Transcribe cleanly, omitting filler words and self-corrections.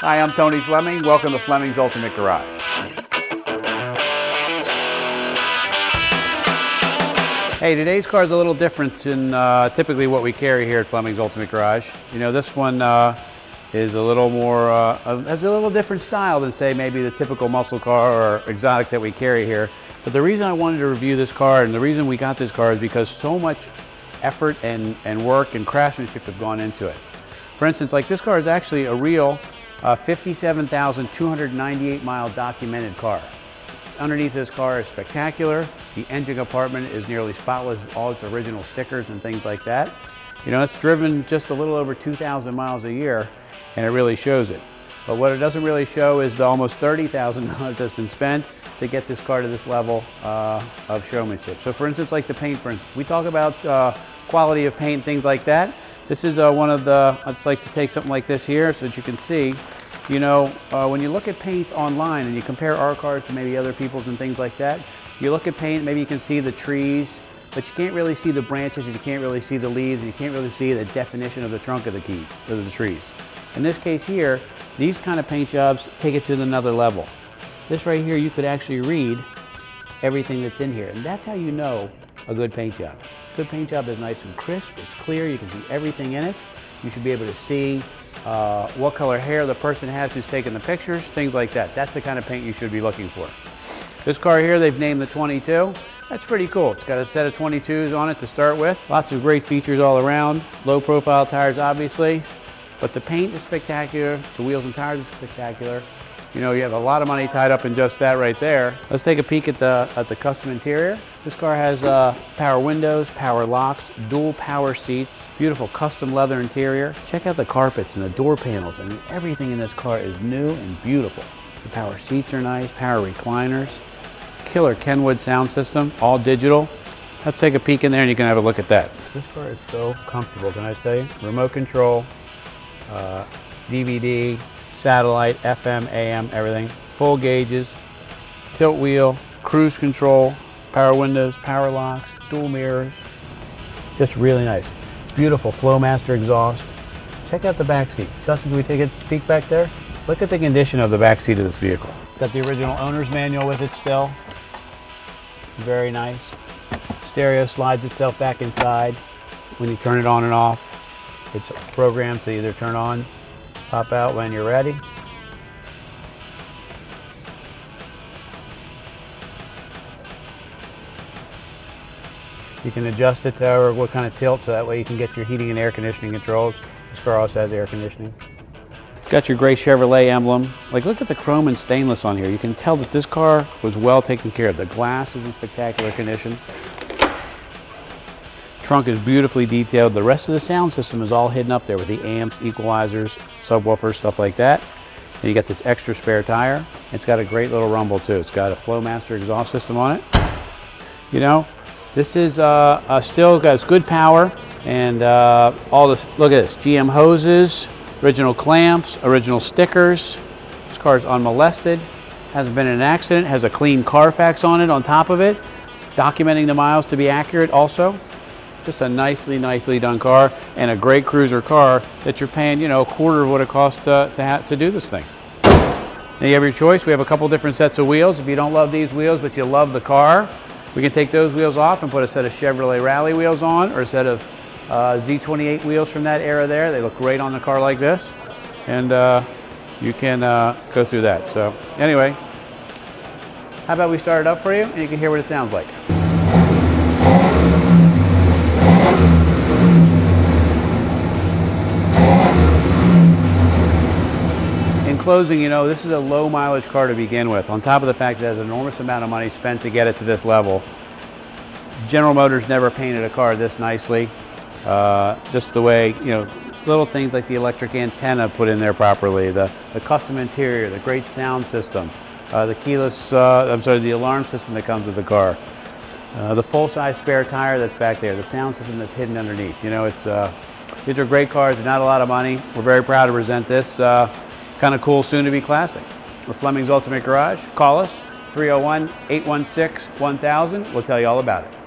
Hi, I'm Tony Fleming. Welcome to Fleming's Ultimate Garage. Hey, today's car is a little different than typically what we carry here at Fleming's Ultimate Garage. You know, this one is a little more, has a little different style than, say, maybe the typical muscle car or exotic that we carry here. But the reason I wanted to review this car and the reason we got this car is because so much effort and work and craftsmanship have gone into it. For instance, like this car is actually a real 57,298 mile documented car. Underneath this car is spectacular. The engine compartment is nearly spotless with all its original stickers and things like that. You know, it's driven just a little over 2,000 miles a year, and it really shows it. But what it doesn't really show is the almost $30,000 that's been spent to get this car to this level of showmanship. So for instance, like the paint, for instance, we talk about quality of paint, things like that. This is one of the, I'd just like to take something like this here so that you can see, you know, when you look at paint online and you compare our cars to maybe other people's and things like that, you look at paint, maybe you can see the trees, but you can't really see the branches and you can't really see the leaves and you can't really see the definition of the trunk of the trees. In this case here, these kind of paint jobs take it to another level. This right here, you could actually read everything that's in here, and that's how you know a good paint job. A good paint job is nice and crisp, it's clear, you can see everything in it. You should be able to see what color hair the person has who's taking the pictures, things like that. That's the kind of paint you should be looking for. This car here, they've named the 22. That's pretty cool. It's got a set of 22s on it to start with. Lots of great features all around. Low profile tires, obviously. But the paint is spectacular, the wheels and tires are spectacular. You know, you have a lot of money tied up in just that right there. Let's take a peek at the custom interior. This car has power windows, power locks, dual power seats, beautiful custom leather interior. Check out the carpets and the door panels. I mean, everything in this car is new and beautiful. The power seats are nice, power recliners, killer Kenwood sound system, all digital. Let's take a peek in there and you can have a look at that. This car is so comfortable, can I say? Remote control, DVD, satellite, FM, AM, everything. Full gauges, tilt wheel, cruise control, power windows, power locks, dual mirrors. Just really nice. Beautiful Flowmaster exhaust. Check out the back seat. Justin, can we take a peek back there? Look at the condition of the back seat of this vehicle. Got the original owner's manual with it still. Very nice. Stereo slides itself back inside. When you turn it on and off, it's programmed to either turn on, pop out when you're ready. You can adjust it to however what kind of tilt, so that way you can get your heating and air conditioning controls. This car also has air conditioning. It's got your gray Chevrolet emblem. Like, look at the chrome and stainless on here. You can tell that this car was well taken care of. The glass is in spectacular condition. Trunk is beautifully detailed. The rest of the sound system is all hidden up there with the amps, equalizers, subwoofers, stuff like that. And you got this extra spare tire. It's got a great little rumble too. It's got a Flowmaster exhaust system on it. You know, this is still got good power and all this. Look at this, GM hoses, original clamps, original stickers. This car is unmolested, hasn't been in an accident, has a clean Carfax on it on top of it, documenting the miles to be accurate also. Just a nicely done car and a great cruiser car that you're paying, you know, a quarter of what it costs to do this thing. Now you have your choice. We have a couple different sets of wheels. If you don't love these wheels but you love the car, we can take those wheels off and put a set of Chevrolet Rally wheels on, or a set of Z28 wheels from that era there. They look great on a car like this. And you can go through that. So anyway, how about we start it up for you and you can hear what it sounds like. In closing, you know, this is a low mileage car to begin with, on top of the fact that there's an enormous amount of money spent to get it to this level. General Motors never painted a car this nicely, just the way, you know, little things like the electric antenna put in there properly, the custom interior, the great sound system, the keyless, the alarm system that comes with the car, the full-size spare tire that's back there, the sound system that's hidden underneath. You know, it's, these are great cars, not a lot of money. We're very proud to present this. Kind of cool, soon-to-be classic. We're Fleming's Ultimate Garage. Call us, 301-816-1000. We'll tell you all about it.